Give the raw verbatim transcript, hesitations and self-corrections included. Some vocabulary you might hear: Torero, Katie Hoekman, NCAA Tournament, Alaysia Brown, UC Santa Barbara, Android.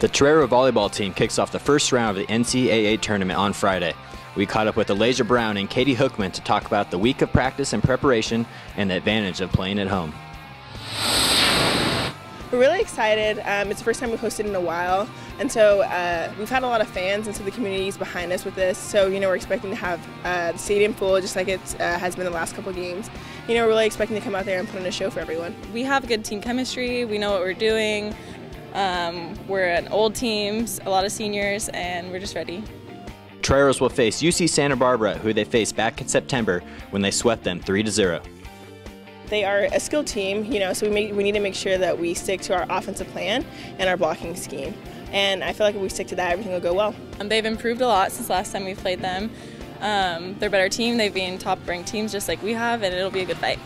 The Torero volleyball team kicks off the first round of the N C double A tournament on Friday. We caught up with Alaysia Brown and Katie Hoekman to talk about the week of practice and preparation and the advantage of playing at home. We're really excited. Um, it's the first time we've hosted in a while, and so uh, we've had a lot of fans, and so the community is behind us with this. So, you know, we're expecting to have uh, the stadium full, just like it uh, has been the last couple of games. You know, we're really expecting to come out there and put on a show for everyone. We have good team chemistry. We know what we're doing. Um, we're an old team, a lot of seniors, and we're just ready. Toreros will face U C Santa Barbara, who they faced back in September when they swept them three to zero. They are a skilled team, you know, so we, make, we need to make sure that we stick to our offensive plan and our blocking scheme. And I feel like if we stick to that, everything will go well. Um, they've improved a lot since last time we played them. Um, they're a better team. They've been top-ranked teams just like we have, and it'll be a good fight.